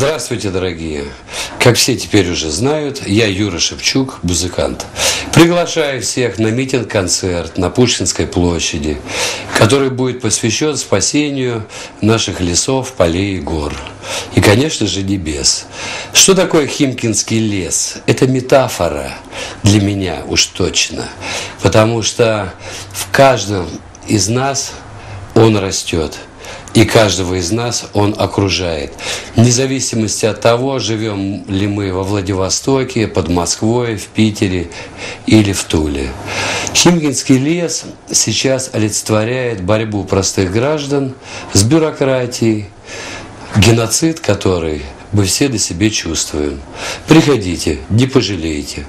Здравствуйте, дорогие! Как все теперь уже знают, я Юра Шевчук, музыкант. Приглашаю всех на митинг-концерт на Пушкинской площади, который будет посвящен спасению наших лесов, полей и гор. И, конечно же, небес. Что такое Химкинский лес? Это метафора для меня уж точно, потому что в каждом из нас он растет. И каждого из нас он окружает. Вне зависимости от того, живем ли мы во Владивостоке, под Москвой, в Питере или в Туле. Химкинский лес сейчас олицетворяет борьбу простых граждан с бюрократией, геноцид которой мы все до себе чувствуем. Приходите, не пожалеете.